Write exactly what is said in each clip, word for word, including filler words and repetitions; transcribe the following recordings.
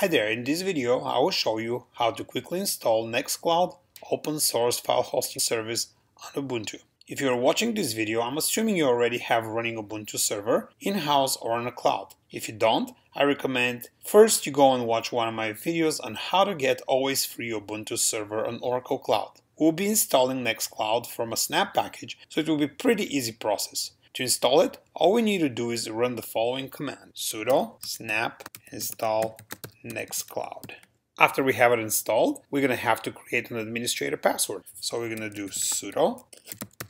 Hi there, in this video I will show you how to quickly install Nextcloud open source file hosting service on Ubuntu. If you are watching this video, I'm assuming you already have running Ubuntu server in-house or on a cloud. If you don't, I recommend first you go and watch one of my videos on how to get always free Ubuntu server on Oracle Cloud. We'll be installing Nextcloud from a snap package, so it will be a pretty easy process. To install it, all we need to do is run the following command: sudo snap install Nextcloud. After we have it installed, we're going to have to create an administrator password. So we're going to do sudo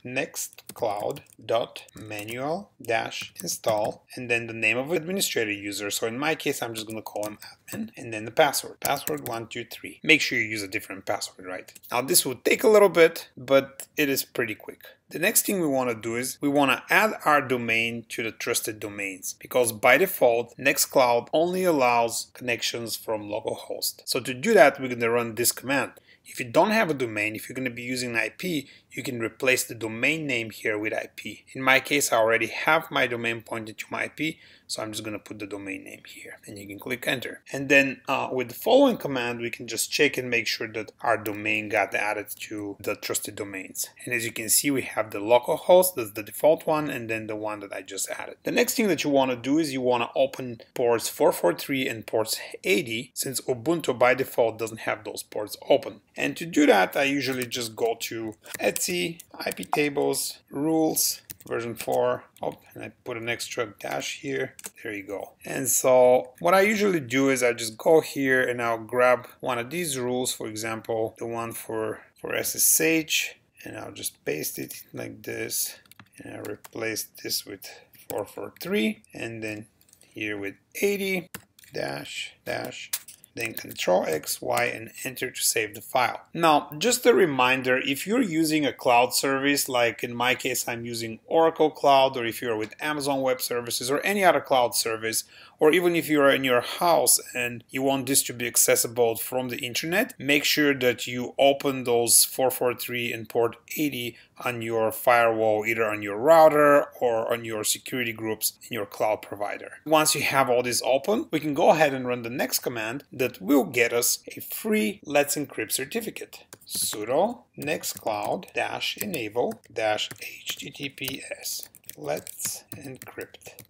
nextcloud dot manual dash install and then the name of administrator user. So in my case, I'm just going to call him admin, and then the password. Password one two three. Make sure you use a different password, right? Now this will take a little bit, but it is pretty quick. The next thing we want to do is we want to add our domain to the trusted domains, because by default Nextcloud only allows connections from localhost. So to do that, we're going to run this command. If you don't have a domain, if you're going to be using I P, you can replace the domain name here with I P. In my case, I already have my domain pointed to my I P, so I'm just going to put the domain name here, and you can click enter. And then uh, with the following command, we can just check and make sure that our domain got added to the trusted domains. And as you can see, we have the localhost, that's the default one, and then the one that I just added. The next thing that you want to do is you want to open ports four forty-three and ports eighty, since Ubuntu by default doesn't have those ports open. And to do that, I usually just go to Etsy, I P tables, rules, version four, oh, and I put an extra dash here. There you go. And so what I usually do is I just go here and I'll grab one of these rules, for example, the one for, for S S H, and I'll just paste it like this, and I'll replace this with four forty-three, and then here with eighty, dash, dash, then Control X, Y, and enter to save the file. Now, just a reminder, if you're using a cloud service, like in my case, I'm using Oracle Cloud, or if you're with Amazon Web Services or any other cloud service, or even if you're in your house and you want this to be accessible from the internet, make sure that you open those four forty-three and port eighty on your firewall, either on your router or on your security groups in your cloud provider. Once you have all this open, we can go ahead and run the next command that will get us a free Let's Encrypt certificate. Sudo nextcloud dash enable dash H T T P S Let's Encrypt.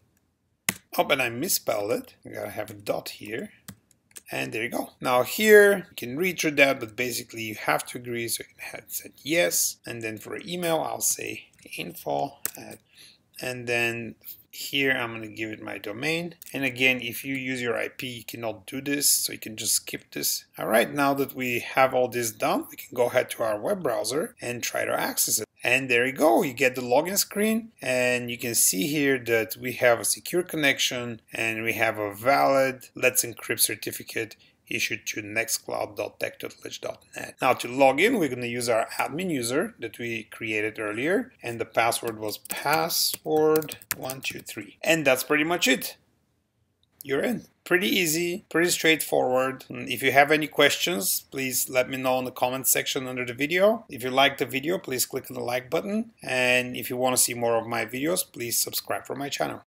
Oh, and I misspelled it. We gotta have a dot here. And there you go. Now here, you can read through that, but basically you have to agree, so you can head set yes. And then for email, I'll say info. At, and then here, I'm gonna give it my domain. And again, if you use your I P, you cannot do this, so you can just skip this. All right, now that we have all this done, we can go ahead to our web browser and try to access it. And there you go, you get the login screen, and you can see here that we have a secure connection and we have a valid Let's Encrypt certificate issued to nextcloud dot tech tutelage dot net. Now to log in, we're going to use our admin user that we created earlier, and the password was password one two three. And that's pretty much it. You're in. Pretty easy, pretty straightforward. If you have any questions, please let me know in the comment section under the video. If you liked the video, please click on the like button. And if you want to see more of my videos, please subscribe for my channel.